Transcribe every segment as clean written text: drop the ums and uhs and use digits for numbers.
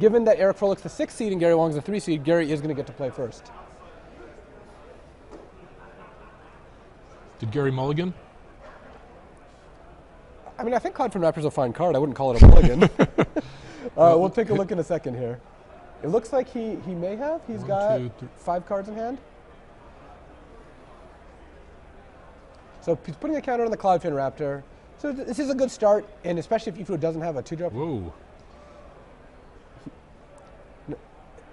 given that Eric Froehlich's the 6th seed and Gary Wong's the 3 seed, Gary is going to get to play first. Did Gary mulligan? I mean, I think Cloudfin Raptor's a fine card. I wouldn't call it a mulligan. We'll take a look in a second here. It looks like he may have. He's got five cards in hand. So he's putting a counter on the Cloudfin Raptor. So this is a good start, and especially if Ifu doesn't have a 2-drop. Whoa.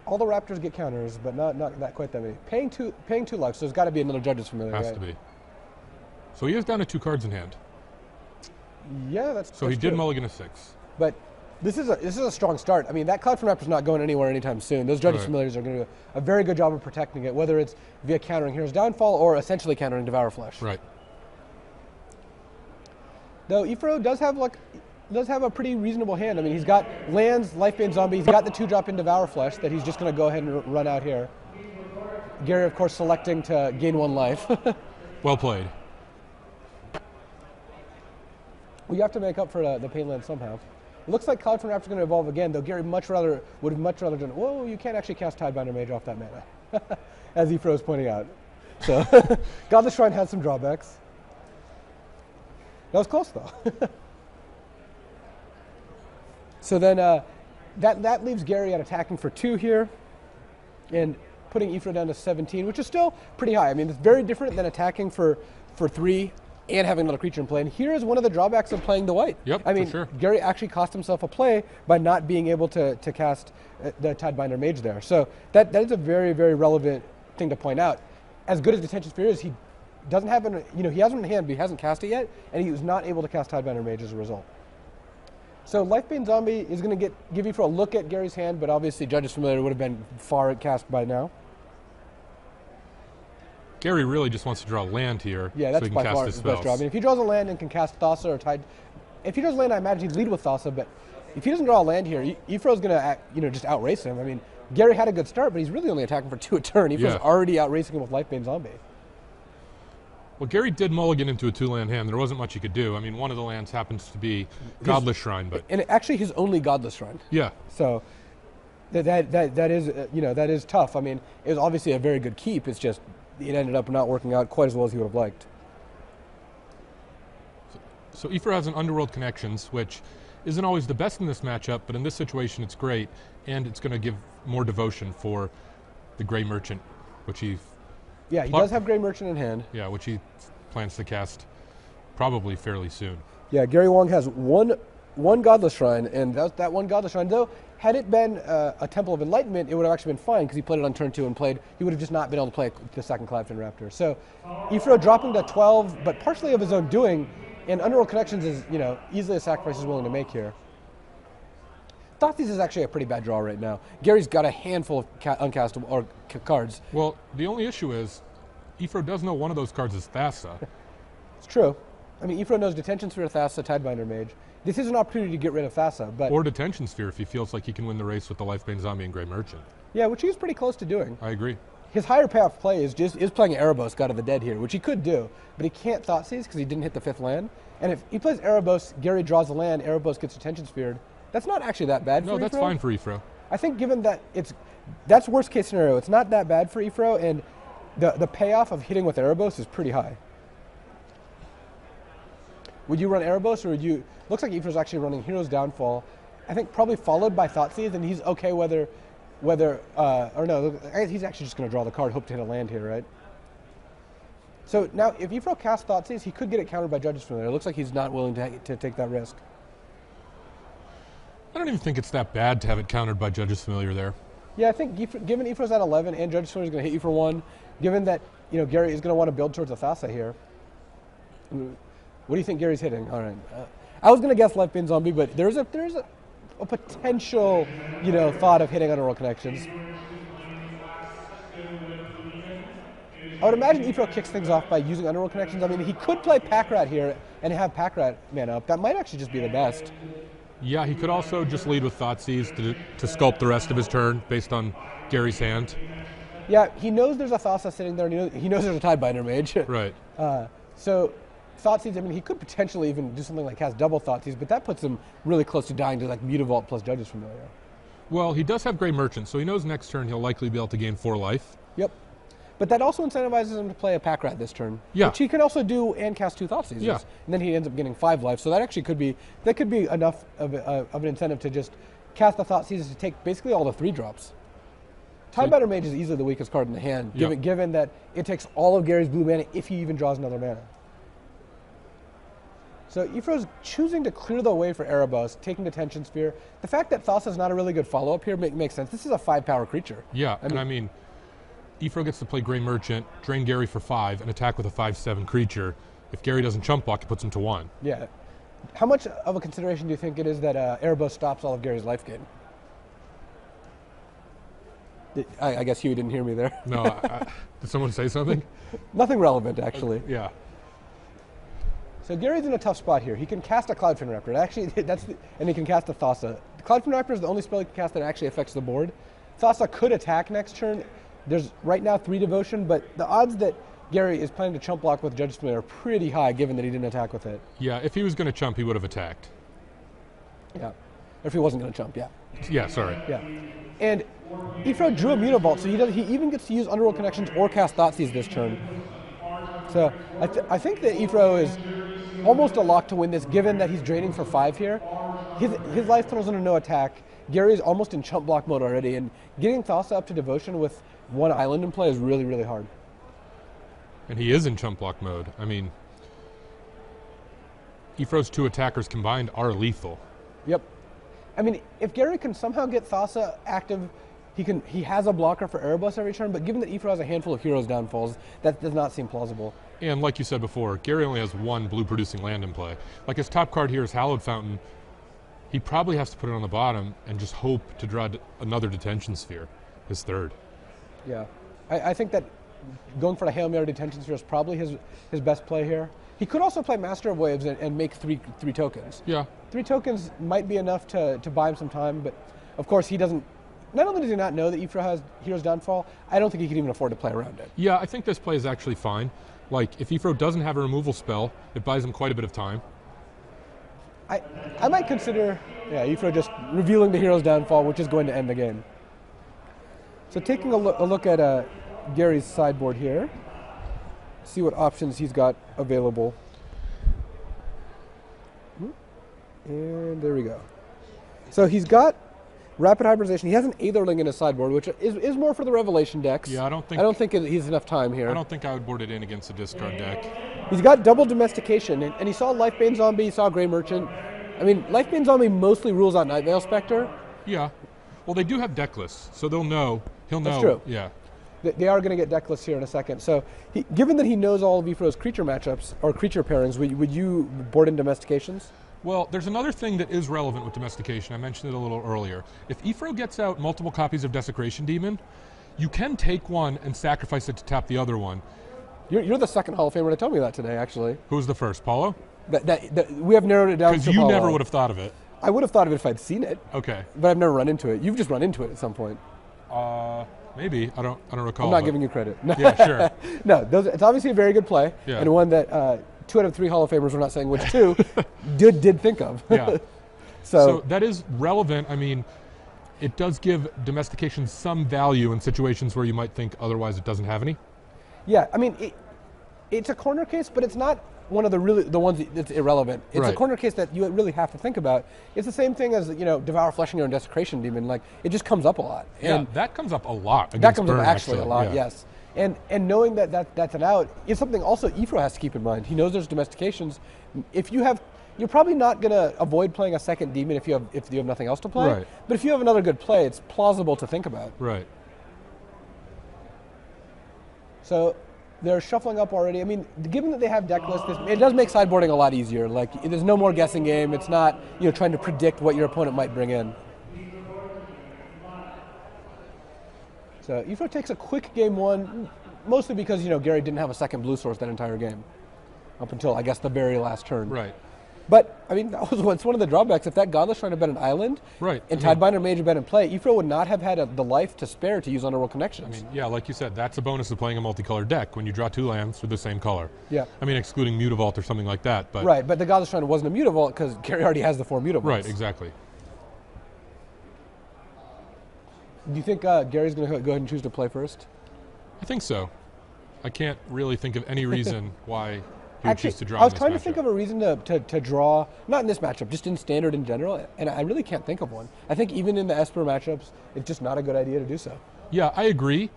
All the Raptors get counters, but not quite that many. Paying two life, so there's got to be another Judges Familiar. Has to be. So he is down to 2 cards in hand. Yeah, that's so he did mulligan a 6. But this is a strong start. I mean, that Cloudfin Raptor's not going anywhere anytime soon. Those Judges Familiars are going to do a very good job of protecting it, whether it's via countering Hero's Downfall or essentially countering Devour Flesh. Right. Though Ifro does have a pretty reasonable hand. I mean, he's got lands, Lifebane Zombie. He's got the 2-drop in Devour Flesh that he's just going to go ahead and run out here. Gary, of course, selecting to gain 1 life. Well played. We have to make up for the pain land somehow. It looks like Cloudfin Raptor's going to evolve again, though Gary would much rather do it. Whoa, you can't actually cast Tidebinder Mage off that mana, as Ifro is pointing out. So, Godless Shrine has some drawbacks. That was close, though. So then that leaves Gary at attacking for 2 here, and putting Ifro down to 17, which is still pretty high. I mean, it's very different than attacking for 3. And having another creature in play. And here is one of the drawbacks of playing the white. Yep, I mean, for sure. Gary actually cost himself a play by not being able to cast the Tidebinder Mage there. So that is a very, very relevant thing to point out. As good as Detention Sphere is, he doesn't have an, you know, he has one in hand, but he hasn't cast it yet, and he was not able to cast Tidebinder Mage as a result. So Lifebane Zombie is going to give you for a look at Gary's hand, but obviously Judges Familiar would have been far cast by now. Gary really just wants to draw land here. Yeah, that's so he can by cast far his best draw. I mean, if he draws a land and can cast Thassa or Tide, if he draws land, I imagine he'd lead with Thassa. But if he doesn't draw a land here, Ifro's going to, just outrace him. I mean, Gary had a good start, but he's really only attacking for 2 a turn. Ifro's already outracing him with Lifebane Zombie. Well, Gary did mulligan into a 2-land hand. There wasn't much he could do. I mean, one of the lands happens to be Godless Shrine, but and actually his only Godless Shrine. Yeah. So that is that is tough. I mean, it was obviously a very good keep. It's just it ended up not working out quite as well as he would have liked. So Ifra has an Underworld Connections, which isn't always the best in this matchup, but in this situation it's great, and it's going to give more devotion for the Grey Merchant, which he... Yeah, he does have Grey Merchant in hand. Yeah, which he plans to cast probably fairly soon. Yeah, Gary Wong has one Godless Shrine, and that one Godless Shrine, though, had it been a Temple of Enlightenment, it would have actually been fine because he played it on turn 2 and played. He would have just not been able to play the second Cloudfin Raptor. So Ifro dropping to 12, but partially of his own doing, and Underworld Connections is, easily a sacrifice he's willing to make here. Thothies is actually a pretty bad draw right now. Gary's got a handful of uncastable cards. Well, the only issue is Ifro does know one of those cards is Thassa. It's true. I mean, Ifro knows Detention Sphere, Thassa, Tidebinder Mage. This is an opportunity to get rid of Thassa, but... Or Detention Sphere if he feels like he can win the race with the Lifebane Zombie and Grey Merchant. Yeah, which he was pretty close to doing. I agree. His higher path play is playing Erebos God of the Dead here, which he could do, but he can't Thoughtseize because he didn't hit the 5th land. And if he plays Erebos, Gary draws a land, Erebos gets Detention Sphered. That's not actually that bad for Ifro. No, that's fine for Ifro. I think given that that's worst case scenario. It's not that bad for Ifro, and the payoff of hitting with Erebos is pretty high. Would you run Erebos, or would you... Looks like Ifro's actually running Hero's Downfall, I think probably followed by Thoughtseize, and he's okay he's actually just going to draw the card, hope to hit a land here, right? So now, if Ifro casts Thoughtseize, he could get it countered by Judges from there. It looks like he's not willing to take that risk. I don't even think it's that bad to have it countered by Judges Familiar there. Yeah, I think given Ifro's at 11 and Judges Familiar is going to hit you for 1, given that Gary is going to want to build towards a Thassa here. What do you think Gary's hitting? All right, I was going to guess Lifebane Zombie, but there's a potential thought of hitting Underworld Connections. I would imagine Ifro kicks things off by using Underworld Connections. I mean, he could play Pack Rat here and have Pack Rat man up. That might actually just be the best. Yeah, he could also just lead with Thoughtseize to sculpt the rest of his turn based on Gary's hand. Yeah, he knows there's a Thassa sitting there, and he knows there's a Tidebinder Mage. Right. So Thoughtseize, I mean, he could potentially even do something like cast double Thoughtseize, but that puts him really close to dying to like Mutavault plus Judges Familiar. Well, he does have Grey Merchant, so he knows next turn he'll likely be able to gain 4 life. Yep. But that also incentivizes him to play a Pack Rat this turn. Yeah. Which he could also do and cast 2 Thoughtseize. Yeah. And then he ends up getting 5 life, so that actually could be, that could be enough of an incentive to just cast the Thoughtseize to take basically all the 3 drops. Tidebinder Mage is easily the weakest card in the hand, yep, given that it takes all of Gary's blue mana if he even draws another mana. So Ephro's choosing to clear the way for Erebos, taking Detention Sphere. The fact that Thassa is not a really good follow-up here makes sense. This is a 5-power creature. Yeah, I mean, Ephro gets to play Grey Merchant, drain Gary for 5, and attack with a 5/7 creature. If Gary doesn't chump block, it puts him to 1. Yeah. How much of a consideration do you think it is that Erebos stops all of Gary's life gain? I guess Huey didn't hear me there. No. Did someone say something? Nothing relevant, actually. Yeah. So Gary's in a tough spot here. He can cast a Cloudfin Raptor. Actually, and he can cast a Thassa. The Cloudfin Raptor is the only spell he can cast that actually affects the board. Thassa could attack next turn. There's right now 3 Devotion, but the odds that Gary is planning to chump block with Judges Familiar are pretty high, given that he didn't attack with it. Yeah, if he was going to chump, he would have attacked. Yeah. If he wasn't going to chump, yeah. Yeah, sorry. Yeah. And Ephro drew a Mutavault, so he even gets to use Underworld Connections or cast Thoughtseize this turn. So I think that Ephro is almost a lock to win this, given that he's draining for 5 here. His life totals under no attack. Gary's almost in chump block mode already, and getting Thassa up to Devotion with 1 island in play is really, really hard. And he is in chump block mode. I mean, Ephro's 2 attackers combined are lethal. Yep. I mean, if Gary can somehow get Thassa active, he has a blocker for Erebos every turn, but given that Ephro has a handful of heroes downfalls, that does not seem plausible. And like you said before, Gary only has 1 blue-producing land in play. Like, his top card here is Hallowed Fountain. He probably has to put it on the bottom and just hope to draw another Detention Sphere, his 3rd. Yeah. I think that going for the Hail Mary Detention Sphere is probably his best play here. He could also play Master of Waves and make three tokens. Yeah. 3 tokens might be enough to buy him some time, but of course he doesn't. Not only does he not know that Ephra has Heroes Downfall, I don't think he can even afford to play around it. Yeah, I think this play is actually fine. Like, if Ephro doesn't have a removal spell, it buys him quite a bit of time. I might consider, yeah, Ephro just revealing the Heroes Downfall, which is going to end the game. So taking a look at Gary's sideboard here, see what options he's got available. And there we go. So he's got Rapid Hybridization. He has an Aetherling in his sideboard, which is more for the Revelation decks. Yeah, I don't think he's enough time here. I don't think I would board it in against a discard deck. He's got double Domestication, and he saw Lifebane Zombie, he saw Grey Merchant. I mean, Lifebane Zombie mostly rules out Nightveil Specter. Yeah. Well, they do have deck lists, so they'll know. He'll know. That's true. Yeah. They are going to get deck lists here in a second. So, given that he knows all of Ephro's creature matchups or creature pairings, would you board in Domestications? Well, there's another thing that is relevant with Domestication. I mentioned it a little earlier. If Ephro gets out multiple copies of Desecration Demon, you can take one and sacrifice it to tap the other one. You're the second Hall of Famer to tell me that today, actually. Who was the first, Paulo? We have narrowed it down to Paulo. Because you never would have thought of it. I would have thought of it if I'd seen it. Okay. But I've never run into it. You've just run into it at some point. Maybe. I don't recall. I'm not giving you credit. No. Yeah, sure. No, it's obviously a very good play, yeah, and one that 2 out of 3 Hall of Famers, we're not saying which 2, did think of. Yeah. So that is relevant. I mean, it does give Domestication some value in situations where you might think otherwise it doesn't have any. Yeah, I mean, it's a corner case, but it's not one of the ones that's irrelevant. It's right. A corner case that you really have to think about. It's the same thing as, you know, Devour Flesh and your own Desecration Demon. Like, it just comes up a lot. Yeah, and that comes up a lot. That comes up actually a lot, yeah. Yes. And knowing that's an out is something also Ephro has to keep in mind. He knows there's Domestications. If you have, you're probably not going to avoid playing a second demon if you have nothing else to play. Right. But if you have another good play, it's plausible to think about. Right. So they're shuffling up already. I mean, given that they have deck lists, it does make sideboarding a lot easier. Like, there's no more guessing game. It's not, you know, trying to predict what your opponent might bring in. So Ephro takes a quick game one, mostly because, you know, Gary didn't have a second blue source that entire game, up until, I guess, the very last turn. Right. But I mean, that was one of the drawbacks. If that Godless Shrine had been an island, right, and Tidebinder Mage had been in play, Ephro would not have had the life to spare to use Underworld Connections. I mean, yeah, like you said, that's a bonus of playing a multicolored deck when you draw 2 lands with the same color. Yeah. I mean, excluding Mutavault or something like that. But right, but the Godless Shrine wasn't a Mutavault because Gary already has the 4 Mutavaults. Right, exactly. Do you think Gary's going to go ahead and choose to play first? I think so. I can't really think of any reason why he would choose to draw. I was trying to think of a reason to draw, not in this matchup, just in standard in general, and I really can't think of one. I think even in the Esper matchups, it's just not a good idea to do so. Yeah, I agree.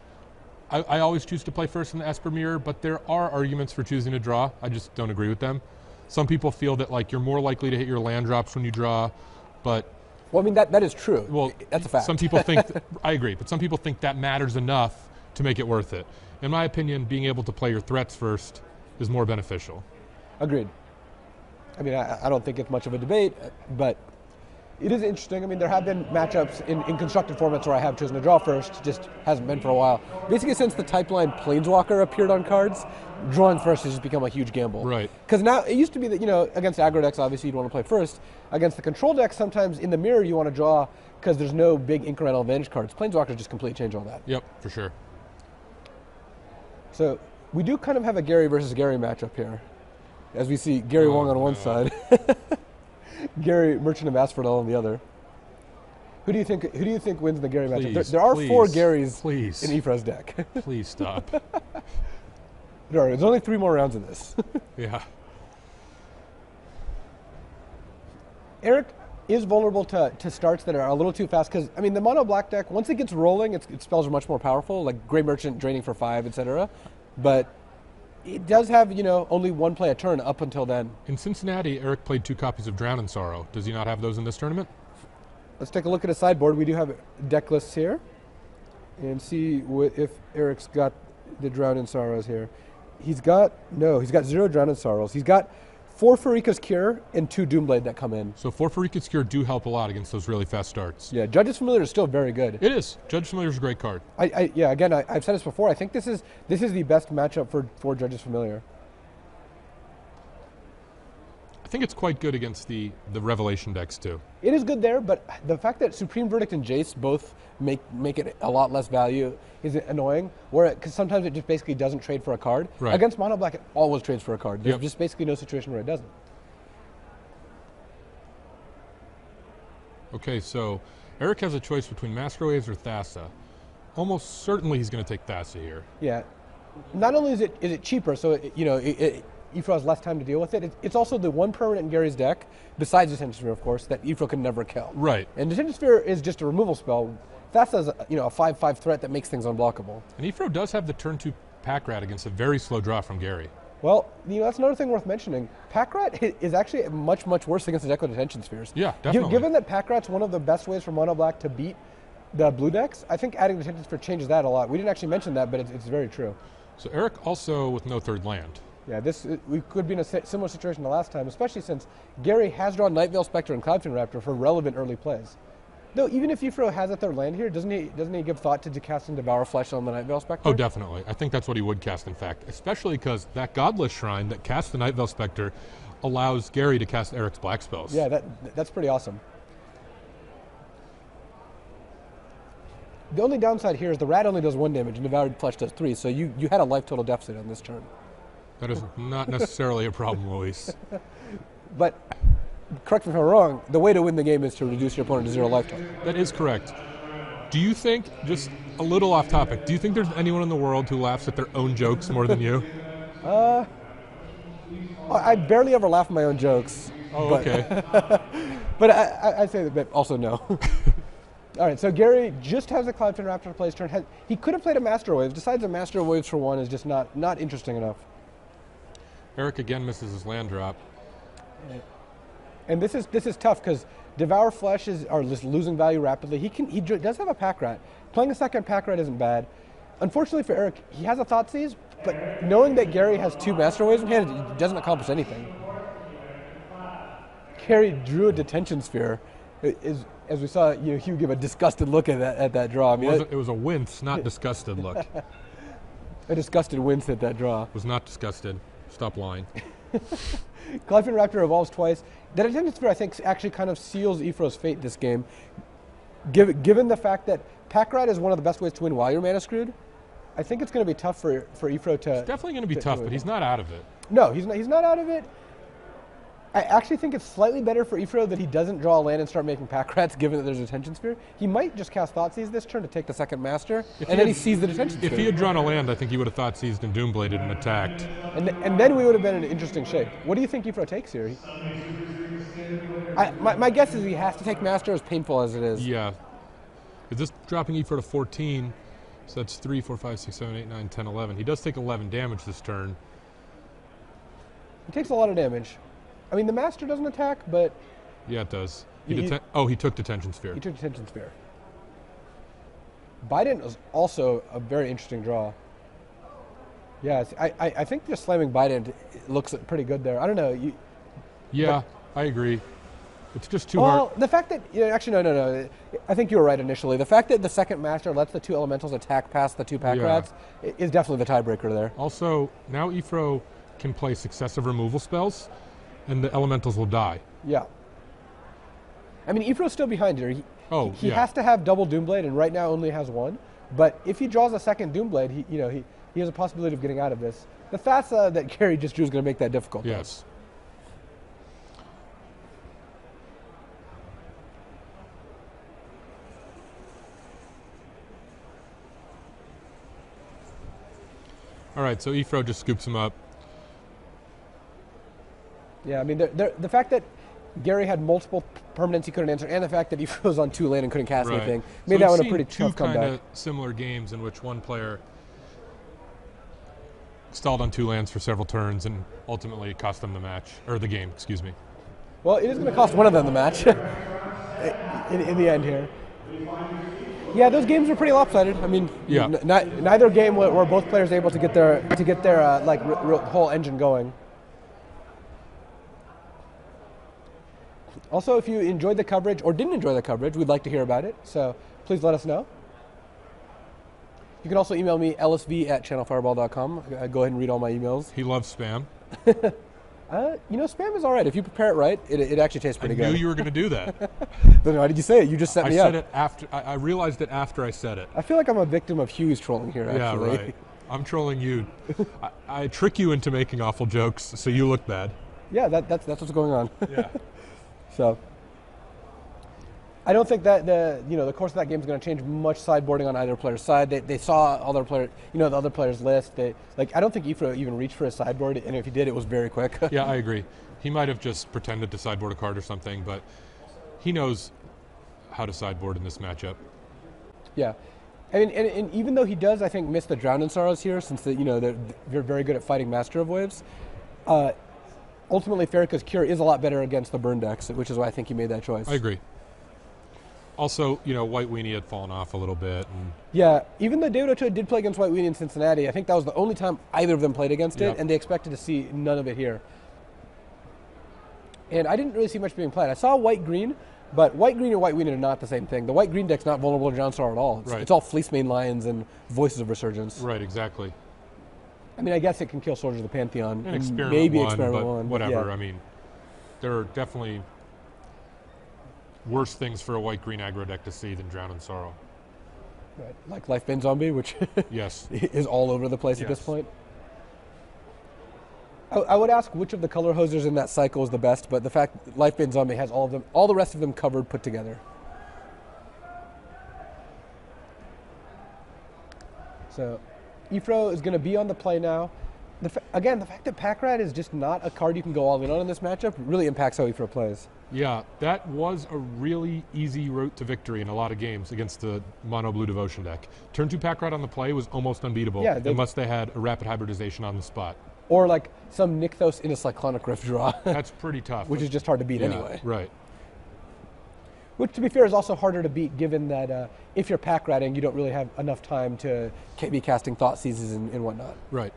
I always choose to play first in the Esper mirror, but there are arguments for choosing to draw. I just don't agree with them. Some people feel that like you're more likely to hit your land drops when you draw, but... Well, I mean, that is true. Well, that's a fact. Some people think... I agree, but some people think that matters enough to make it worth it. In my opinion, being able to play your threats first is more beneficial. Agreed. I mean, I don't think it's much of a debate, but it is interesting. I mean, there have been matchups in constructed formats where I have chosen to draw first, just hasn't been for a while. Basically, since the type line Planeswalker appeared on cards, drawing first has just become a huge gamble. Right. Because now, it used to be that, you know, against aggro decks, obviously, you'd want to play first. Against the control decks, sometimes in the mirror, you want to draw because there's no big incremental advantage cards. Planeswalkers just completely change all that. Yep, for sure. So we do kind of have a Gary versus Gary matchup here, as we see Gary Wong on one side, Gary Merchant of Asphodel on the other. Who do you think? Who do you think wins the Gary matchup? There are four Garys in Ifra's deck. Please stop. There are. There's only three more rounds in this. Yeah. Eric is vulnerable to starts that are a little too fast because, I mean, the mono black deck, once it gets rolling, its spells are much more powerful, like Grey Merchant draining for 5, etc. But it does have, you know, only one play a turn up until then. In Cincinnati, Eric played 2 copies of Drown in Sorrow. Does he not have those in this tournament? Let's take a look at his sideboard. We do have deck lists here and see if Eric's got the Drown in Sorrows here. He's got 0 Drown in Sorrows. He's got 4 Farika's Cure and 2 Doomblade that come in. So 4 Farika's Cure do help a lot against those really fast starts. Yeah, Judges Familiar is still very good. It is. Judges Familiar is a great card. Yeah, again, I've said this before. I think this is the best matchup for Judges Familiar. I think it's quite good against the Revelation decks too. It is good there, but the fact that Supreme Verdict and Jace both make it a lot less value is annoying, because sometimes it just basically doesn't trade for a card. Right. Against Mono Black, it always trades for a card. There's just basically no situation where it doesn't. Okay, so Eric has a choice between Master Waves or Thassa. Almost certainly he's going to take Thassa here. Yeah. Not only is it cheaper, so Ifra has less time to deal with it. It's also the one permanent in Gary's deck, besides Detention Sphere, of course, that Ifra can never kill. Right. And Detention Sphere is just a removal spell. Thassa is, you know, a 5/5 threat that makes things unblockable. And Ifra does have the turn 2 Pack Rat against a very slow draw from Gary. Well, you know, that's another thing worth mentioning. Pack Rat is actually much, much worse against the deck with Detention Spheres. Yeah, definitely. Given that Pack Rat's one of the best ways for Mono Black to beat the blue decks, I think adding Detention Sphere changes that a lot. We didn't actually mention that, but it's very true. So Eric also with no third land. Yeah, we could be in a similar situation to last time, especially since Gary has drawn Nightveil Specter and Cloudfin Raptor for relevant early plays. Though even if Ifra has a third land here, doesn't he give thought to casting Devour Flesh on the Nightveil Specter? Oh, definitely. I think that's what he would cast, in fact, especially because that Godless Shrine that casts the Nightveil Specter allows Gary to cast Eric's black spells. Yeah, that's pretty awesome. The only downside here is the Rat only does 1 damage and Devour Flesh does 3, so you had a life total deficit on this turn. That is not necessarily a problem, Luis. But correct me if I'm wrong, the way to win the game is to reduce your opponent to 0 lifetime. That is correct. Do you think, just a little off topic, do you think there's anyone in the world who laughs at their own jokes more than you? I barely ever laugh at my own jokes. Oh, but okay. But I say that, but also no. All right, so Gary just has a Cloudfin Raptor to play his turn. He could have played a Master Wave, decides a Master Waves for 1 is just not interesting enough. Eric again misses his land drop. And this is tough because Devour Flesh are losing value rapidly. He does have a Pack Rat. Playing a second Pack Rat isn't bad. Unfortunately for Eric, he has a Thoughtseize, but knowing that Gary has 2 Master Waves in hand, it doesn't accomplish anything. Gary drew a Detention Sphere. As we saw, you know, Hugh give a disgusted look at that draw. I mean, it was a wince, not disgusted look. A disgusted wince at that draw. Was not disgusted. Stop lying. Cloudfin Raptor evolves twice. That Detention Sphere, I think, actually kind of seals Ifra's fate this game. Given the fact that Pack Rat is one of the best ways to win while your mana's screwed, I think it's going to be tough for Ifra to... It's definitely going to be tough, but he's not out of it. No, he's not out of it. I actually think it's slightly better for Ifro that he doesn't draw a land and start making pack rats, given that there's a detention sphere. He might just cast Thoughtseize this turn to take the second master, and then he sees the detention sphere. If he had drawn a land, I think he would have Thoughtseized and Doombladed and attacked. And then we would have been in an interesting shape. What do you think Ifro takes here? My guess is he has to take master, as painful as it is. Yeah. Is this dropping Ifro to 14? So that's 3, 4, 5, 6, 7, 8, 9, 10, 11. He does take 11 damage this turn. He takes a lot of damage. I mean, the master doesn't attack, but... Yeah, it does. He took Detention Sphere. He took Detention Sphere. Biden was also a very interesting draw. Yeah, I think just slamming Biden looks pretty good there. I don't know. Yeah, I agree. It's just too hard. Well, the fact that... Yeah, actually, no. I think you were right initially. The fact that the second master lets the two elementals attack past the two pack rats is definitely the tiebreaker there. Also, now Ifro can play successive removal spells, and the elementals will die. Yeah. I mean, Ifro's still behind here. He has to have double Doomblade, and right now only has one. But if he draws a second Doomblade, he has a possibility of getting out of this. The Thassa that Gary just drew is going to make that difficult. Yes. All right, so Ifro just scoops him up. Yeah, I mean, the fact that Gary had multiple permanents he couldn't answer, and the fact that he was on two land and couldn't cast anything, made that one a pretty tough comeback. We've seen two kind of similar games in which one player stalled on two lands for several turns and ultimately cost them the match, or the game, excuse me. Well, it is going to cost one of them the match in the end here. Yeah, those games were pretty lopsided. I mean, neither game were both players able to get their whole engine going. Also, if you enjoyed the coverage or didn't enjoy the coverage, we'd like to hear about it. So please let us know. You can also email me, lsv@channelfireball.com. Go ahead and read all my emails. He loves spam. Spam is all right. If you prepare it right, it actually tastes pretty good. I knew you were going to do that. Then why did you say it? You just set me up. I said it after. I realized it after I said it. I feel like I'm a victim of Hugh's trolling here, actually. Yeah, right. I'm trolling you. I trick you into making awful jokes so you look bad. Yeah, that's what's going on. Yeah. So, I don't think that the course of that game is going to change much sideboarding on either player's side. They saw other player, the other player's list. I don't think Ifro even reached for a sideboard, and if he did, it was very quick. Yeah, I agree. He might have just pretended to sideboard a card or something, but he knows how to sideboard in this matchup. Yeah, I mean, and even though he does, I think, miss the Drowned in Sorrows here, since they're very good at fighting Master of Waves. Ultimately, Farrakha's Cure is a lot better against the burn decks, which is why I think he made that choice. I agree. Also, White Weenie had fallen off a little bit. And yeah, even though David Ochoa did play against White Weenie in Cincinnati, I think that was the only time either of them played against it, and they expected to see none of it here. And I didn't really see much being played. I saw White-Green, but White-Green and White Weenie are not the same thing. The White-Green deck's not vulnerable to Drowned Sorrow at all. It's all Fleece Mane Lions and Voices of Resurgence. Right, exactly. I mean, I guess it can kill Soldiers of the Pantheon. And Experiment One, whatever. Yeah. I mean, there are definitely worse things for a white-green aggro deck to see than Drown in Sorrow. Right, like Lifebane Zombie, which is all over the place at this point. I would ask which of the color hosers in that cycle is the best, but the fact that Lifebane Zombie has all of them, all the rest of them covered, put together. So Ifro is going to be on the play now. Again, the fact that Pack Rat is just not a card you can go all in on in this matchup really impacts how Ifro plays. Yeah, that was a really easy route to victory in a lot of games against the Mono Blue Devotion deck. Turn 2 Pack Rat on the play was almost unbeatable, unless they had a Rapid Hybridization on the spot. Or like some Nykthos into Cyclonic Rift draw. That's pretty tough. Which is just hard to beat anyway. Right. Which, to be fair, is also harder to beat, given that if you're pack ratting, you don't really have enough time to be casting Thoughtseizes and whatnot. Right.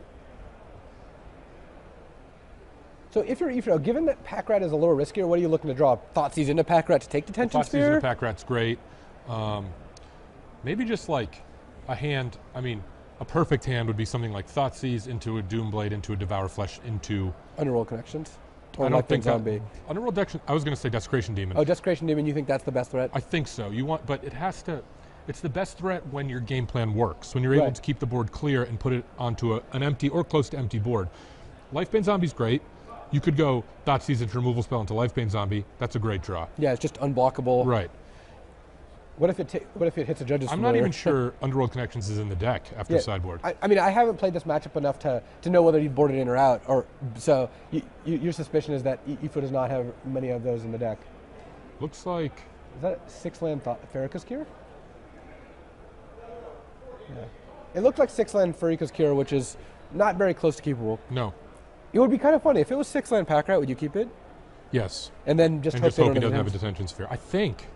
So if you're Ifro, given that pack rat is a little riskier, what are you looking to draw? Thoughtseize into pack rat to take Detention Sphere? Thoughtseize into pack rat's great. Maybe just like a hand. I mean, a perfect hand would be something like Thoughtseize into a Doomblade, into a Devour Flesh, into Underworld Connections. Or I don't think Zombie. Underworld Dex, I was going to say Desecration Demon. Oh, Desecration Demon, you think that's the best threat? I think so. It's the best threat when your game plan works, when you're able to keep the board clear and put it onto an empty or close to empty board. Lifebane Zombie's great. you could go Dot Season's removal spell into Lifebane Zombie. That's a great draw. Yeah, it's just unblockable. Right. What if it hits a Judges Familiar? I'm not even sure Underworld Connections is in the deck after sideboard. I mean, I haven't played this matchup enough to know whether you'd board it in or out. Or so your suspicion is that Ifu does not have many of those in the deck. Looks like... Is that a 6-land Farika's Cure? Yeah. It looked like 6-land Farika's Cure, which is not very close to keepable. No. It would be kind of funny. If it was 6-land Pack Rat, would you keep it? Yes. And then just hope it doesn't have a Detention Sphere. I think...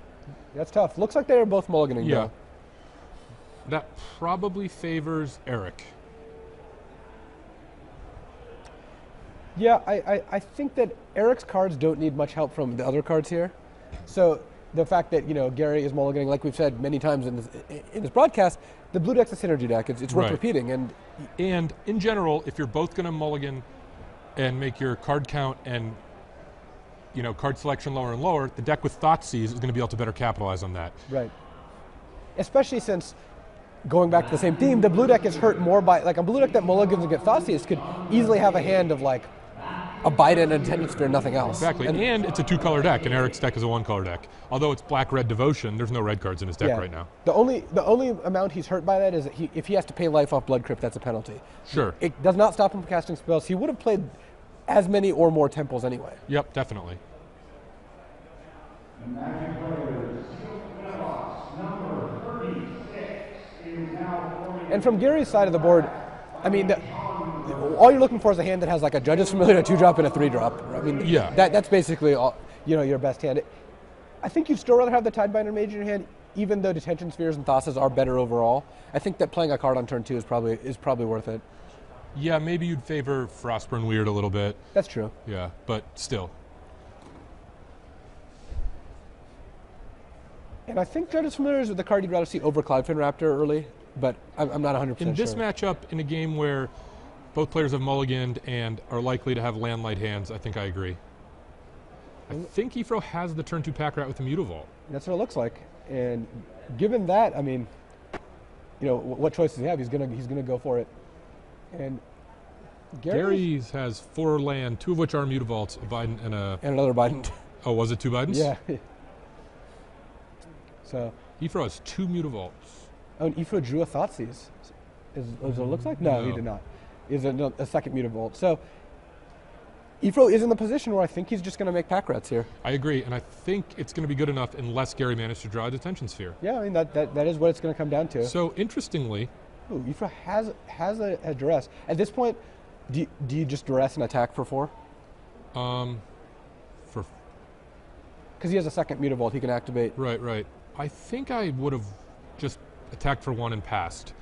That's tough. Looks like they are both mulliganing. Yeah. Though. That probably favors Eric. Yeah, I think that Eric's cards don't need much help from the other cards here. So the fact that, you know, Gary is mulliganing, like we've said many times in this broadcast, the blue deck's a synergy deck. It's worth repeating. And in general, if you're both going to mulligan and make your card count and card selection lower and lower, the deck with Thoughtseize is going to be able to better capitalize on that. Right. Especially since, going back to the same theme, the blue deck is hurt more by, like, a blue deck that mulligans and get Thoughtseize could easily have a hand of, like, a Bite and a Detention Sphere, nothing else. Exactly. And it's a two-color deck, and Eric's deck is a one-color deck. Although it's black-red devotion, there's no red cards in his deck right now. The only amount he's hurt by that is that if he has to pay life off Blood Crypt, that's a penalty. Sure. It does not stop him from casting spells. He would have played as many or more temples anyway. Yep, definitely. And from Gary's side of the board, I mean, all you're looking for is a hand that has like a Judges Familiar, a 2-drop, and a 3-drop. I mean, that's basically all, your best hand. I think you'd still rather have the Tidebinder Mage in your hand, even though Detention Spheres and Thassas are better overall. I think that playing a card on turn 2 is probably worth it. Yeah, maybe you'd favor Frostburn Weird a little bit. That's true. Yeah, but still. And I think Judges Familiar is the card you'd rather see over Cloudfin Raptor early, but I'm not 100% sure. In this matchup, in a game where both players have mulliganed and are likely to have landlight hands, I think I agree. I think Ifro has the turn 2 Pack Rat with the Mutavault. That's what it looks like. And given that, I mean, what choice does he have? He's gonna go for it. And Gary's has 4 land, 2 of which are Mutavaults, a Bident and a... And another Bident. Oh, was it 2 Bidents? Yeah. So... Ifro has 2 Mutavaults. Oh, and Ifro drew a Thoughtseize, is what it looks like? No, he did not. Is a second Mutavault. So, Ifro is in the position where I think he's just going to make Pack Rats here. I agree, and I think it's going to be good enough unless Gary manages to draw a Detention Sphere. Yeah, I mean, that is what it's going to come down to. So, interestingly... Ooh, Ifra has a duress. At this point, do you just duress and attack for 4? For... Because he has a second Mutavault he can activate. Right, right. I think I would have just attacked for 1 and passed.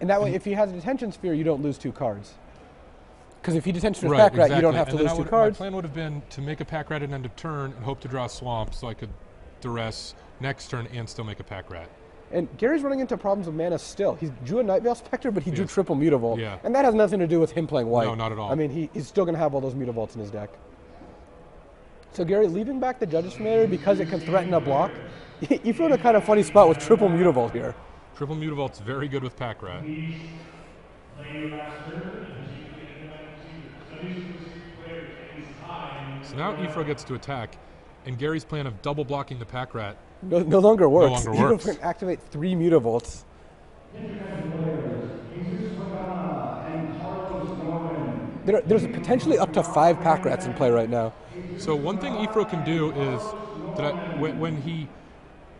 And that way, if he has a Detention Sphere, you don't lose 2 cards. Because if he Detention Sphere Pack Rat, you don't have to lose 2 cards. My plan would have been to make a Pack Rat and end of turn and hope to draw a Swamp so I could duress next turn and still make a Pack Rat. And Gary's running into problems with mana still. He drew a Nightveil Specter, but he drew triple Mutavault. Yeah. And that has nothing to do with him playing white. No, not at all. I mean, he's still going to have all those Mutavaults in his deck. So Gary leaving back the Judges Familiar because it can threaten a block. You feel in a kind of funny spot with triple Mutavault here. Triple Mutavault's very good with Pack Rat. So now Ifro gets to attack, and Gary's plan of double blocking the Pack Rat no longer works. No longer works. You can activate 3 Mutavaults. There's potentially up to 5 Pack Rats in play right now. So one thing Ifro can do is that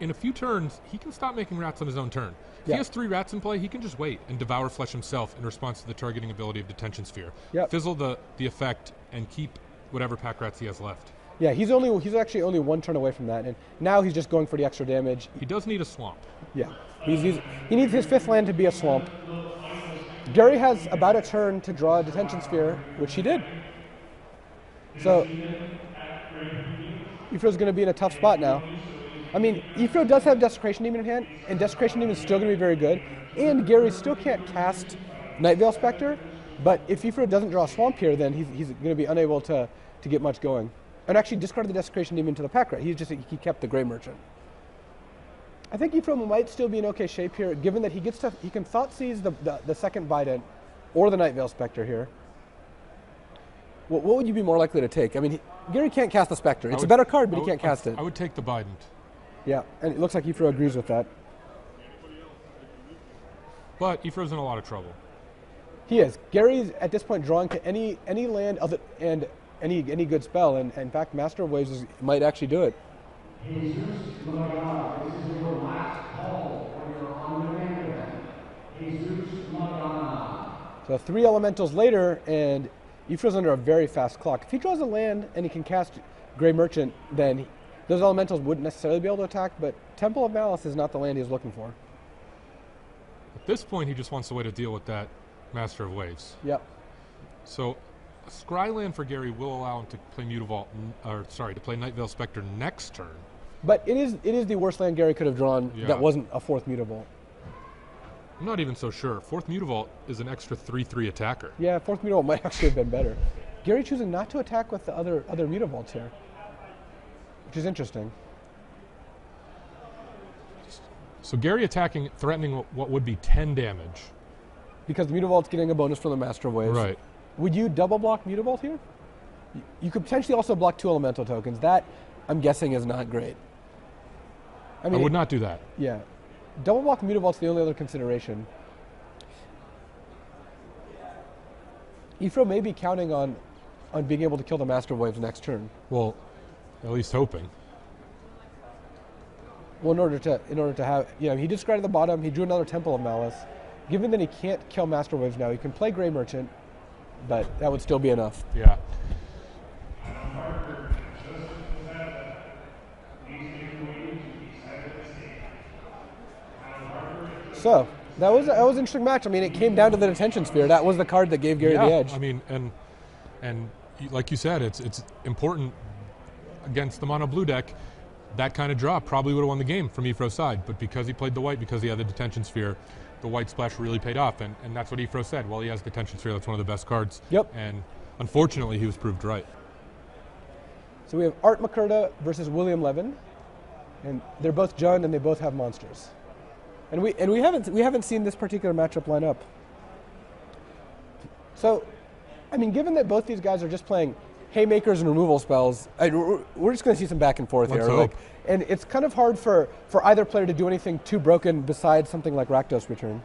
in a few turns, he can stop making rats on his own turn. If he has 3 rats in play, he can just wait and Devour Flesh himself in response to the targeting ability of Detention Sphere. Yep. Fizzle the effect and keep whatever Pack Rats he has left. Yeah, he's actually only 1 turn away from that, and now he's just going for the extra damage. He does need a swamp. Yeah, he needs his 5th land to be a swamp. Gary has about a turn to draw a Detention Sphere, which he did. So Ifro's going to be in a tough spot now. I mean, Ifro does have Desecration Demon in hand, and Desecration Demon is still going to be very good, and Gary still can't cast Nightveil Specter, but if Ifro doesn't draw a swamp here, then he's going to be unable to get much going. And actually discarded the Desecration Demon to the Pack Rat. He kept the Grey Merchant. I think Ifro might still be in okay shape here, given that he can Thoughtseize the second Bident or the Nightveil Specter here. What would you be more likely to take? I mean, Gary can't cast the Specter. It's a better card, but he can't cast it. I would take the Bident. Yeah, and it looks like Ifro agrees with that. But Ifro's in a lot of trouble. He is. Gary's at this point drawing to any land other and any good spell, and in fact, Master of Waves might actually do it. So three elementals later, and Ifro's under a very fast clock. If he draws a land and he can cast Grey Merchant, then those elementals wouldn't necessarily be able to attack, but Temple of Malice is not the land he was looking for. At this point, he just wants a way to deal with that Master of Waves. Yep. So a Scryland for Gary will allow him to play Mutavault, or sorry, to play Nightveil Specter next turn. But it is the worst land Gary could have drawn that wasn't a fourth Mutavault. I'm not even so sure. Fourth Mutavault is an extra 3/3 attacker. Yeah, fourth Mutavault might actually have been better. Gary choosing not to attack with the other Mutavaults here, which is interesting. So Gary attacking, threatening what would be 10 damage. Because the Mutavault's getting a bonus from the Master of Waves. Right. Would you double block Mutavault here? You could potentially also block two elemental tokens. That, I'm guessing, is not great. I mean, I would not do that. Yeah. Double block Mutavault's the only other consideration. Ifro may be counting on being able to kill the Master of Waves next turn. Well, at least hoping. Well, in order to have, you know, he just scryed at the bottom. He drew another Temple of Malice. Given that he can't kill Master Waves now, he can play Grey Merchant, but that would still be enough. Yeah. So that was an interesting match. I mean, it came down to the Detention Sphere. That was the card that gave Gary the edge. I mean, and like you said, it's important against the mono blue deck. That kind of draw probably would have won the game from Ifro's side, but because he played the white, because he had the Detention Sphere, the white splash really paid off, and that's what Ifro said. Well, he has Detention Sphere, that's one of the best cards. Yep. And unfortunately, he was proved right. So we have Art McCurda versus William Levin, and they're both Jund, and they both have monsters. And we haven't seen this particular matchup line up. So, I mean, given that both these guys are just playing haymakers and removal spells, we're just going to see some back and forth here. Like, and it's kind of hard for either player to do anything too broken besides something like Rakdos Return,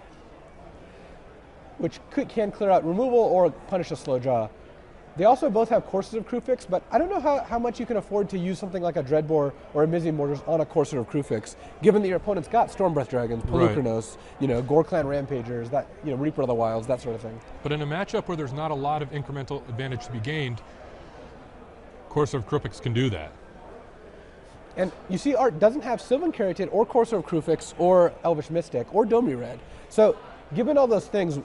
which can clear out removal or punish a slow draw. They also both have Coursers of Kruphix, but I don't know how much you can afford to use something like a Dreadbore or a Mizzy Mortars on a Courser of Kruphix, given that your opponent's got Stormbreath Dragons, Polukranos, you know, Ghor-Clan Rampagers, that, you know, Reaper of the Wilds, that sort of thing. But in a matchup where there's not a lot of incremental advantage to be gained, Courser of Kruphix can do that. And you see Art doesn't have Sylvan Caryatid or Courser of Kruphix or Elvish Mystic or Domri Rade. So given all those things,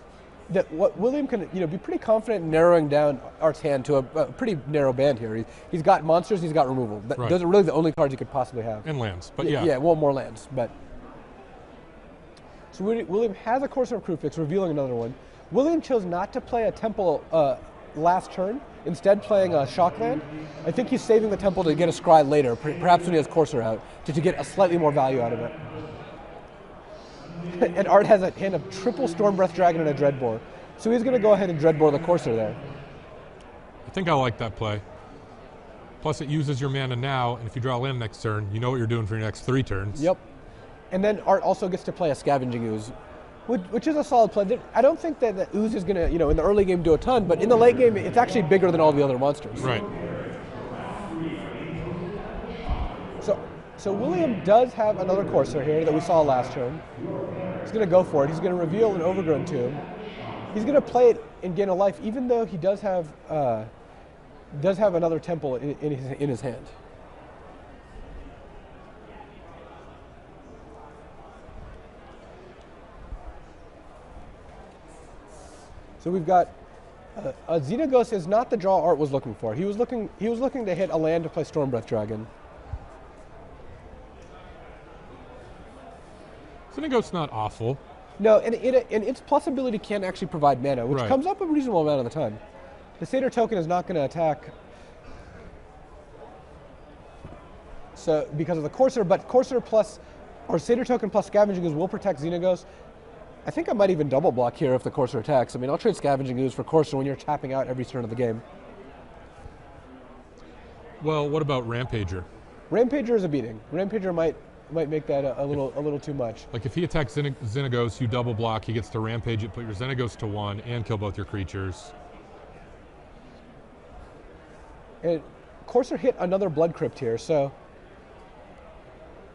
that what William can, you know, be pretty confident in narrowing down Art's hand to a pretty narrow band here. He's got monsters, he's got removal. Those are really the only cards he could possibly have. And lands, but yeah, well, more lands, but. So William has a Courser of Kruphix, revealing another one. William chose not to play a Temple last turn, instead playing a Shockland. I think he's saving the Temple to get a Scry later, perhaps when he has Courser out, to get a slightly more value out of it. And Art has a hand of triple Stormbreath Dragon and a Dreadbore. So he's going to go ahead and Dreadbore the Courser there. I think I like that play. Plus it uses your mana now, and if you draw a land next turn, you know what you're doing for your next three turns. Yep. And then Art also gets to play a Scavenging Ooze, which is a solid play. I don't think that the Ooze is going to, you know, in the early game do a ton, but in the late game, it's actually bigger than all the other monsters. Right. So William does have another Courser here that we saw last turn. He's going to go for it. He's going to reveal an Overgrown Tomb. He's going to play it and gain a life, even though he does have another Temple in his hand. So we've got Xenagos is not the draw Art was looking for. He was looking to hit a land to play Stormbreath Dragon. Xenagos not awful. No, and its plus ability can actually provide mana, which comes up a reasonable amount of the time. The Satyr token is not going to attack, so because of the Courser, but Courser plus or Satyr token plus Scavenging Ooze will protect Xenagos. I think I might even double block here if the Courser attacks. I mean, I'll trade Scavenging Ooze for Courser when you're tapping out every turn of the game. Well, what about Rampager? Rampager is a beating. Rampager might make that a little too much. Like if he attacks Xenagos, you double block, he gets to Rampage it, put your Xenagos to 1, and kill both your creatures. And Courser hit another Blood Crypt here, so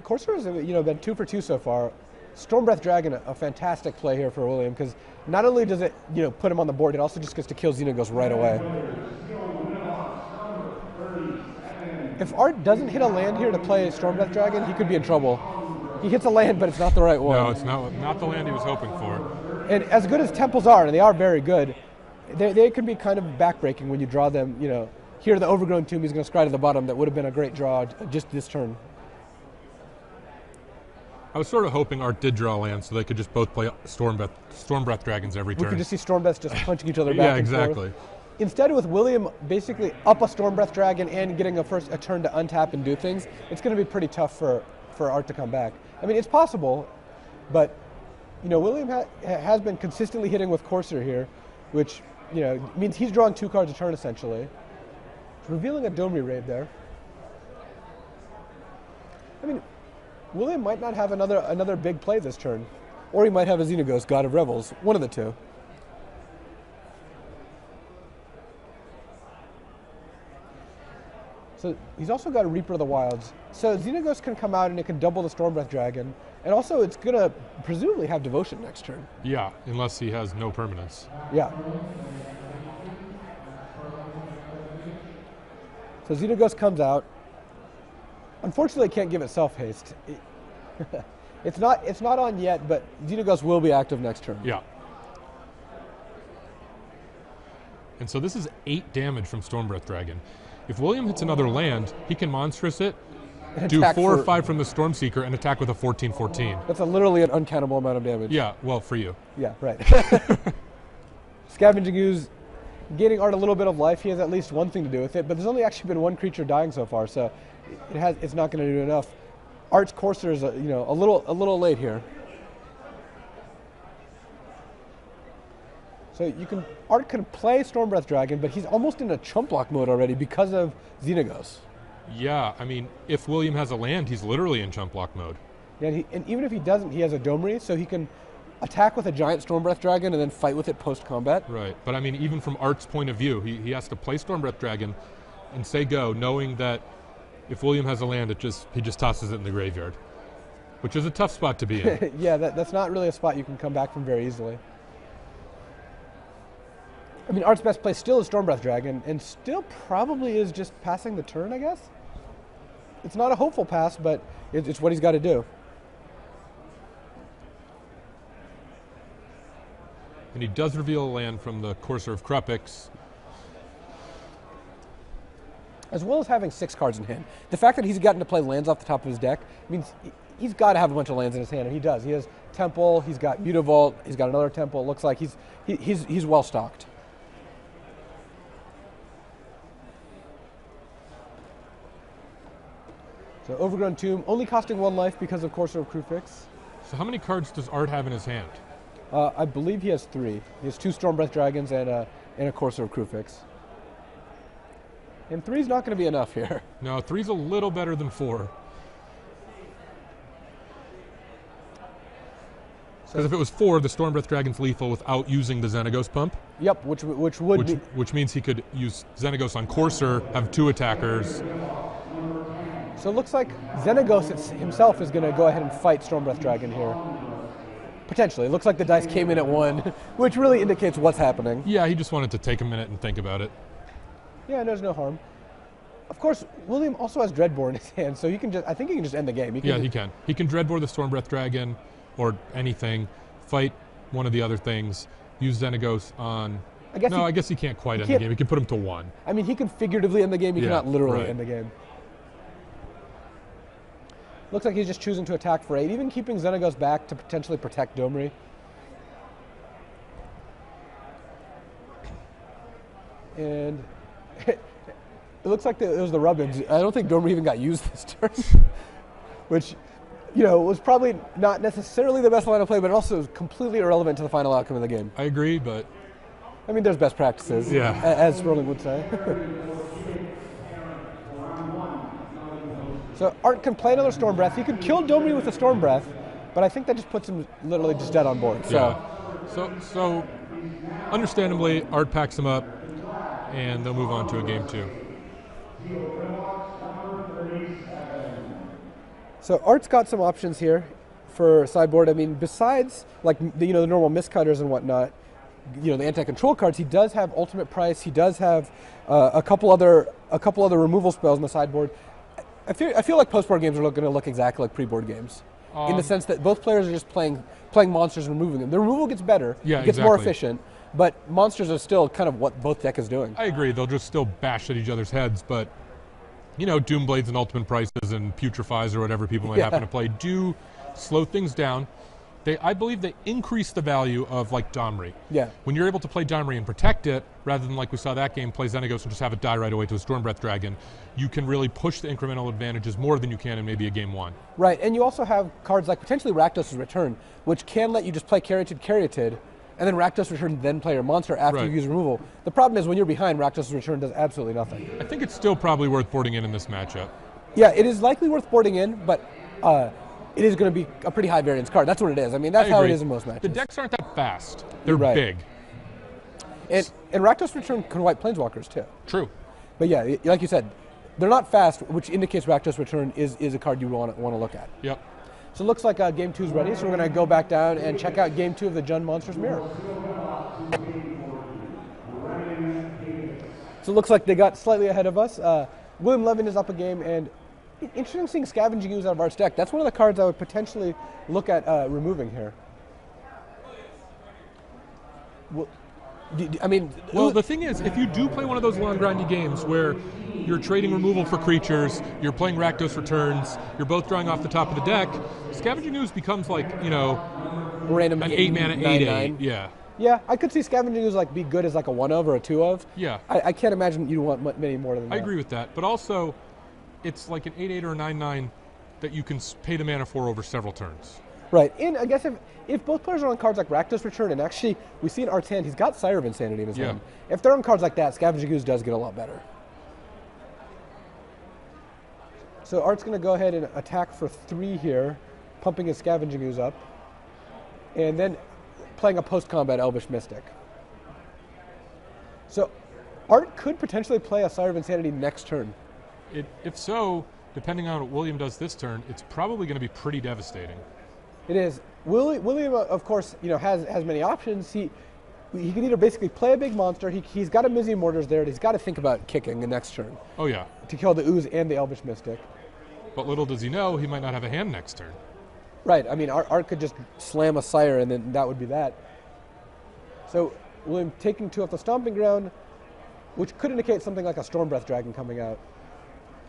Courser has, you know, been 2 for 2 so far. Stormbreath Dragon, a fantastic play here for William, because not only does it, you know, put him on the board, it also just gets to kill Xenagos right away. If Art doesn't hit a land here to play Stormbreath Dragon, he could be in trouble. He hits a land, but it's not the right one. No, it's not the land he was hoping for. And as good as temples are, and they are very good, they can be kind of backbreaking when you draw them, you know. Here, the Overgrown Tomb, he's going to scry to the bottom. That would have been a great draw just this turn. I was sort of hoping Art did draw land so they could just both play Stormbreath Dragons every turn. We could just see Stormbreath just punching each other back. Yeah, exactly. Forth. Instead, with William basically up a Stormbreath Dragon and getting a turn to untap and do things, it's going to be pretty tough for Art to come back. I mean, it's possible, but you know, William has been consistently hitting with Courser here, which, you know, means he's drawing 2 cards a turn essentially, revealing a Domri Rade there. I mean, William might not have another big play this turn, or he might have a Xenagos God of Revels, one of the two. So he's also got a Reaper of the Wilds. So Xenagos can come out and it can double the Stormbreath Dragon. And also it's going to presumably have Devotion next turn. Yeah, unless he has no permanence. Yeah. So Xenagos comes out. Unfortunately, it can't give itself haste. It's not on yet, but Xenagos will be active next turn. Yeah. And so this is 8 damage from Stormbreath Dragon. If William hits another land, he can monstrous it, do 4 or 5 from the Stormseeker, and attack with a 14/14. That's literally an uncountable amount of damage. Yeah, well, for you. Yeah, right. Scavenging Ooze, getting Art a little bit of life. He has at least one thing to do with it, but there's only actually been 1 creature dying so far, so it's not going to do enough. Art's Courser is, you know, a little late here. So Art can play Stormbreath Dragon, but he's almost in a chump block mode already because of Xenagos. Yeah, I mean, if William has a land, he's literally in chump block mode. Yeah, and even if he doesn't, he has a Domri, so he can attack with a giant Stormbreath Dragon and then fight with it post-combat. Right, but I mean, even from Art's point of view, he has to play Stormbreath Dragon and say go, knowing that if William has a land, he just tosses it in the graveyard, which is a tough spot to be in. Yeah, that's not really a spot you can come back from very easily. I mean, Art's best play still is Stormbreath Dragon, and still probably is just passing the turn, I guess? It's not a hopeful pass, but it's what he's got to do. And he does reveal a land from the Courser of Kruphix. As well as having 6 cards in hand. The fact that he's gotten to play lands off the top of his deck means he's got to have a bunch of lands in his hand, and he does. He has Temple, he's got Mutavault, he's got another Temple. It looks like he's well-stocked. So Overgrown Tomb, only costing 1 life because of Courser of Kruphix. So how many cards does Art have in his hand? I believe he has 3. He has 2 Stormbreath Dragons and a Courser of Kruphix. And 3's not going to be enough here. No, 3's a little better than 4. Because if it was 4, the Stormbreath Dragon's lethal without using the Xenagos pump. Yep, which means he could use Xenagos on Courser, have 2 attackers. So it looks like Xenagos himself is going to go ahead and fight Stormbreath Dragon here. Potentially. It looks like the dice came in at 1, which really indicates what's happening. Yeah, he just wanted to take a minute and think about it. Yeah, there's no harm. Of course, William also has Dreadbore in his hand, so he can just, I think he can just end the game. He can. He can Dreadbore the Stormbreath Dragon or anything, fight one of the other things, use Xenagos on... I guess he can't quite end the game. He can put him to 1. I mean, he can figuratively end the game. He cannot literally end the game. Looks like he's just choosing to attack for 8, even keeping Xenagos back to potentially protect Domri. And it looks like it was the rub-ins. I don't think Domri even got used this turn, which, you know, was probably not necessarily the best line of play, but also completely irrelevant to the final outcome of the game. I agree, but... I mean, there's best practices, as Sperling would say. So Art can play another Storm Breath. He could kill Domri with a Storm Breath, but I think that just puts him literally just dead on board. So, yeah. So understandably, Art packs him up, and they'll move on to a game two. So Art's got some options here for sideboard. I mean, besides like the normal miscutters and whatnot, the anti-control cards. He does have Ultimate Price. He does have a couple other removal spells in the sideboard. I feel like post-board games are going to look exactly like pre-board games, in the sense that both players are just playing monsters and removing them. The removal gets better, yeah, it gets more efficient, but monsters are still kind of what both deck is doing. I agree. They'll just still bash at each other's heads, but Doomblade's and Ultimate Prices and Putrefies or whatever people might happen to play do slow things down. I believe they increase the value of like Domri. Yeah. When you're able to play Domri and protect it, rather than like we saw that game, play Xenagos and just have it die right away to a Stormbreath Dragon, you can really push the incremental advantages more than you can in maybe a game one. Right, and you also have cards like potentially Rakdos Return, which can let you just play Caryatid, and then Rakdos Return then play your monster after you use removal. The problem is when you're behind, Rakdos Return does absolutely nothing. I think it's still probably worth boarding in this matchup. Yeah, it is likely worth boarding in, but it is going to be a pretty high variance card. That's what it is. I mean, that's how it is in most matches. The decks aren't that fast. They're big. And Rakdos Return can wipe Planeswalkers, too. True. But yeah, like you said, they're not fast, which indicates Rakdos Return is a card you want to look at. Yep. So it looks like Game 2 is ready, so we're going to go back down and check out Game 2 of the Jund Monsters Mirror. So it looks like they got slightly ahead of us. William Levin is up a game, and interesting seeing Scavenging Ooze out of Art's deck. That's one of the cards I would potentially look at removing here. Well, the thing is, if you do play one of those long grindy games where you're trading removal for creatures, you're playing Rakdos Returns, you're both drawing off the top of the deck, Scavenging Ooze becomes like, random an 8-mana 8/8. Yeah. Yeah, I could see Scavenging Ooze be good as a 1-of or a 2-of. Yeah. I can't imagine you want many more than that. I agree with that, but also, it's like an 8/8 or a 9/9 that you can pay the mana for over several turns. Right, and I guess if both players are on cards like Rakdos Return, and actually we see in Art's hand, he's got Sire of Insanity in his hand. If they're on cards like that, Scavenging Ooze does get a lot better. So Art's going to go ahead and attack for 3 here, pumping his Scavenging Ooze up, and then playing a post-combat Elvish Mystic. So Art could potentially play a Sire of Insanity next turn. If so, depending on what William does this turn, it's probably going to be pretty devastating. It is. William, of course, has many options. He can either basically play a big monster. He's got a Mizium Mortars there, and he's got to think about kicking the next turn. Oh, yeah. To kill the Ooze and the Elvish Mystic. But little does he know, he might not have a hand next turn. Right. I mean, Art could just slam a Sire, and then that would be that. So William taking 2 off the Stomping Ground, which could indicate something like a Stormbreath Dragon coming out.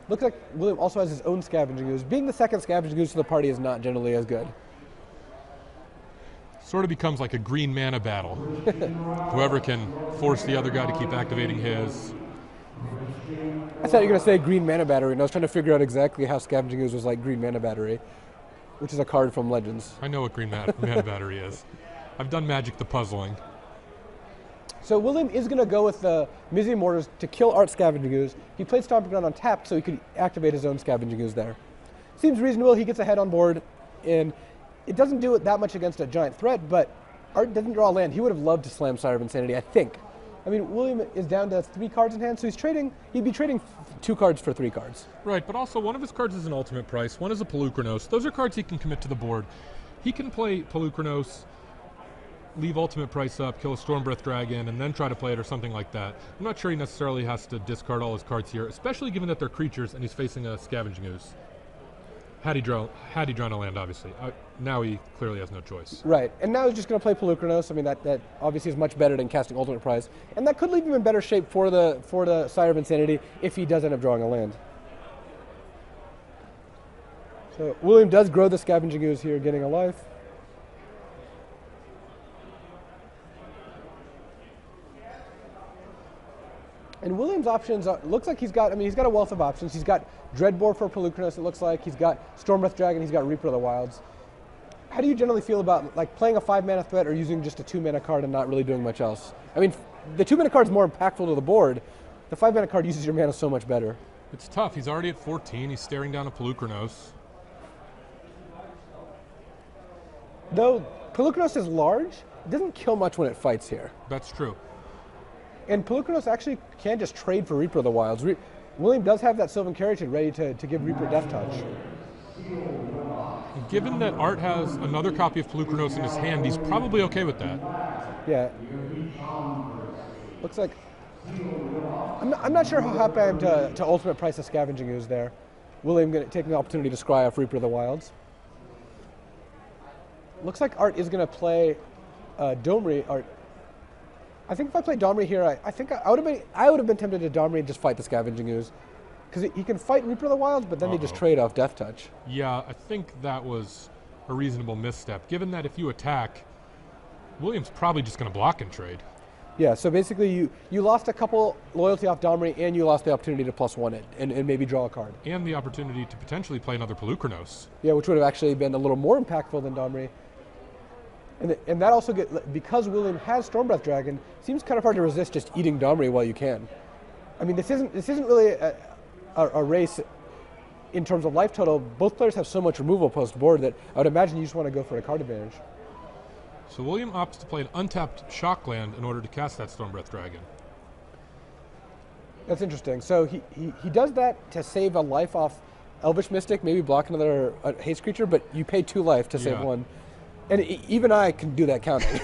Looks like William also has his own Scavenging Ooze. Being the second Scavenging Ooze to the party is not generally as good. Sort of becomes like a green mana battle. Whoever can force the other guy to keep activating his. I thought you were going to say green mana battery, and I was trying to figure out exactly how Scavenging Ooze was like green mana battery, which is a card from Legends. I know what green mana battery is. I've done Magic the Puzzling. So William is going to go with the Mizium Mortars to kill Art Scavenging Ooze. He played Stomping Ground untapped, so he could activate his own Scavenging Ooze there. Seems reasonable. He gets ahead on board, and it doesn't do it that much against a giant threat, but Art doesn't draw land. He would have loved to slam Sire of Insanity, I think. I mean, William is down to 3 cards in hand, so he'd be trading 2 cards for 3 cards. Right, but also one of his cards is an Ultimate Price. One is a Polukranos. Those are cards he can commit to the board. He can play Polukranos, leave Ultimate Price up, kill a Stormbreath Dragon, and then try to play it or something like that. I'm not sure he necessarily has to discard all his cards here, especially given that they're creatures and he's facing a Scavenging Ooze. Had he drawn a land, obviously. Now he clearly has no choice. Right, and now he's just going to play Polukranos. I mean, that obviously is much better than casting Ultimate Prize, and that could leave him in better shape for the Sire of Insanity if he does end up drawing a land. So William does grow the Scavenging Ooze here, getting a life. And William's options looks like he's got a wealth of options. He's got Dreadbore for Polukranos, it looks like. He's got Stormbreath Dragon. He's got Reaper of the Wilds. How do you generally feel about playing a 5-mana threat or using just a 2-mana card and not really doing much else? I mean, the 2-mana card's more impactful to the board. The 5-mana card uses your mana so much better. It's tough. He's already at 14. He's staring down a Polukranos. Though Polukranos is large, it doesn't kill much when it fights here. That's true. And Polukranos actually can just trade for Reaper of the Wilds. William does have that Sylvan Caryatid ready to give Reaper Death Touch. Given that Art has another copy of Polukranos in his hand, he's probably okay with that. Yeah. Looks like... I'm not sure how happy I am to ultimate price of Scavenging Ooze there. William taking the opportunity to scry off Reaper of the Wilds. Looks like Art is going to play Domri. Art. I think if I play Domri here, I would have been tempted to Domri and just fight the Scavenging Ooze, because he can fight Reaper of the Wilds, but then they just trade off Death Touch. Yeah, I think that was a reasonable misstep, given that if you attack, William's probably just going to block and trade. Yeah, so basically you lost a couple loyalty off Domri, and you lost the opportunity to +1 it and maybe draw a card. And the opportunity to potentially play another Polukranos. Yeah, which would have actually been a little more impactful than Domri. And that also, because William has Stormbreath Dragon, seems kind of hard to resist just eating Domri while you can. I mean, this isn't really a race in terms of life total. Both players have so much removal post-board that I would imagine you just want to go for a card advantage. So William opts to play an untapped Shockland in order to cast that Stormbreath Dragon. That's interesting. So he does that to save a life off Elvish Mystic, maybe block another haste creature, but you pay 2 life to save 1. And even I can do that counting.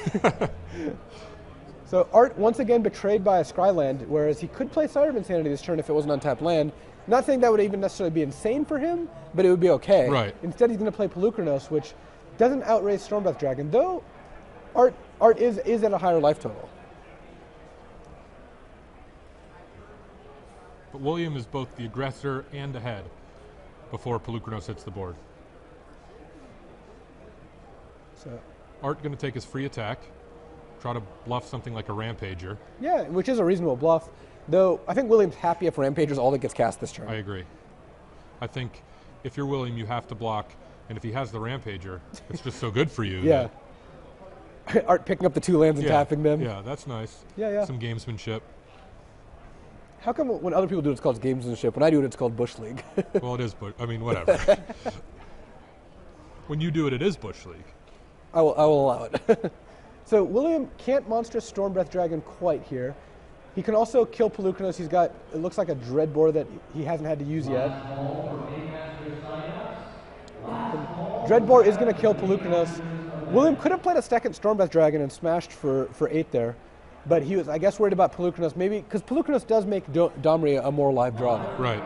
So Art, once again, betrayed by a Scryland, whereas he could play Sire of Insanity this turn if it was an untapped land. Not saying that would even necessarily be insane for him, but it would be okay. Right. Instead, he's going to play Polukranos, which doesn't outrace Stormbreath Dragon, though Art is at a higher life total. But William is both the aggressor and ahead before Polukranos hits the board. So Art going to take his free attack, try to bluff something like a Rampager. Yeah, which is a reasonable bluff. Though I think William's happy if Rampager's all that gets cast this turn. I agree. I think if you're William, you have to block. And if he has the Rampager, it's just so good for you. Yeah. Art picking up the 2 lands and tapping them. Yeah, that's nice. Yeah, yeah. Some gamesmanship. How come when other people do it, it's called gamesmanship? When I do it, it's called Bush League. Well, it is Bush. I mean, whatever. When you do it, it is Bush League. I will allow it. So William can't monstrous Stormbreath Dragon quite here. He can also kill Polukranos. He's got, it looks like a Dreadbore that he hasn't had to use yet. Dreadbore is going to kill Polukranos. William could have played a second Stormbreath Dragon and smashed for 8 there, but he was, I guess, worried about Polukranos, maybe, because Polukranos does make Domri a more live draw. Right.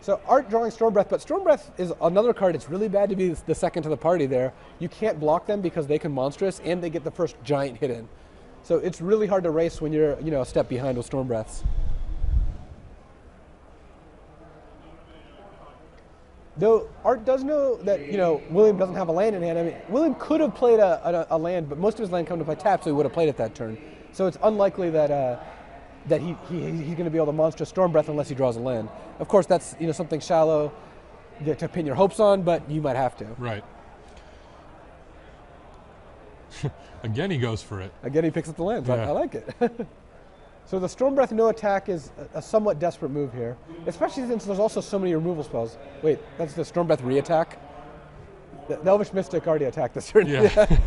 So Art drawing Stormbreath, but Stormbreath is another card. It's really bad to be the second to the party there. You can't block them because they can monstrous, and they get the first giant hit in. So it's really hard to race when you're, you know, a step behind with Stormbreaths. Though Art does know that, you know, William doesn't have a land in hand. I mean, William could have played a land, but most of his land come to play tap, so he would have played it that turn. So it's unlikely that he's going to be able to monster Stormbreath unless he draws a land. Of course, that's, you know, something shallow to pin your hopes on, but you might have to. Right. Again, he goes for it. Again, he picks up the land. Yeah. I like it. So the Stormbreath no attack is a somewhat desperate move here, especially since there's also so many removal spells. Wait, that's the Stormbreath re-attack? The Elvish Mystic already attacked this turn. Yeah. Yeah.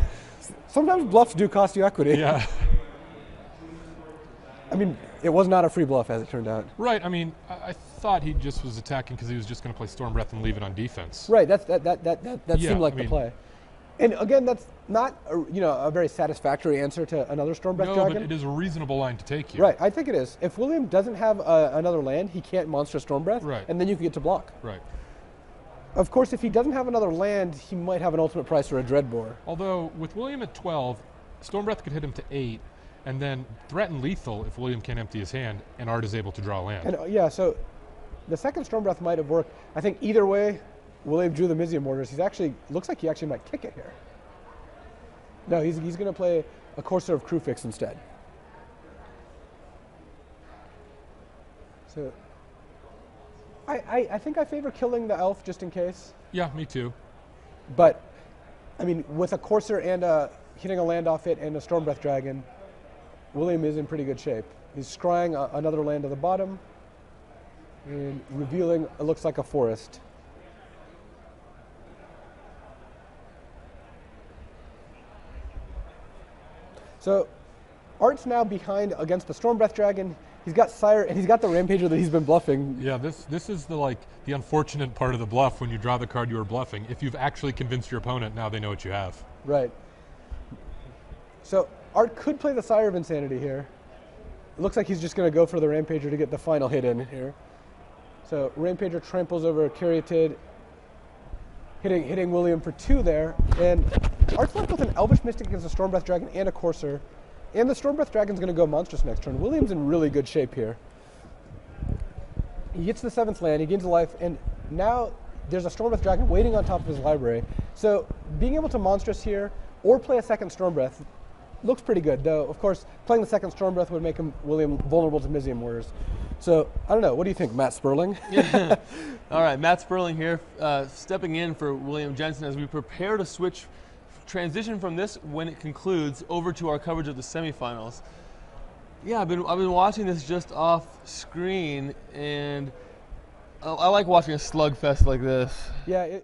Sometimes bluffs do cost you equity. Yeah. I mean, it was not a free bluff, as it turned out. Right. I mean, I thought he just was attacking because he was just going to play Stormbreath and leave it on defense. Right. That seemed like the play. And again, that's not a very satisfactory answer to another Stormbreath Dragon. No, but it is a reasonable line to take here. Right, I think it is. If William doesn't have another land, he can't monster Stormbreath, right, and then you can get to block. Right. Of course, if he doesn't have another land, he might have an ultimate price or a Dreadbore. Although, with William at 12, Stormbreath could hit him to 8, and then threaten lethal if William can't empty his hand, and Art is able to draw land. And, yeah, so the second Stormbreath might have worked. I think either way, William drew the Mizium Orders. He's actually, looks like he actually might kick it here. No, he's going to play a Courser of Kruphix instead. So, I think I favor killing the elf just in case. Yeah, me too. But, I mean, with a Courser and hitting a land off it and a Stormbreath Dragon, William is in pretty good shape. He's scrying another land to the bottom and revealing it looks like a forest. So Art's now behind against the Stormbreath Dragon. He's got Sire and he's got the Rampager that he's been bluffing. Yeah, this is the unfortunate part of the bluff when you draw the card you were bluffing. If you've actually convinced your opponent, now they know what you have. Right. So Art could play the Sire of Insanity here. It looks like he's just going to go for the Rampager to get the final hit in here. So Rampager tramples over Caryatid, hitting William for 2 there. And Art's left with an Elvish Mystic against a Stormbreath Dragon and a Courser. And the Stormbreath Dragon's going to go monstrous next turn. William's in really good shape here. He gets the 7th land, he gains a life, and now there's a Stormbreath Dragon waiting on top of his library. So being able to monstrous here or play a second Stormbreath looks pretty good, though, of course, playing the second Stormbreath would make him, William, vulnerable to Mizium Warriors. So, I don't know, what do you think, Matt Sperling? Yeah. All right, Matt Sperling here, stepping in for William Jensen as we prepare to switch transition from this when it concludes over to our coverage of the semifinals. Yeah, I've been watching this just off screen, and I like watching a slugfest like this. Yeah.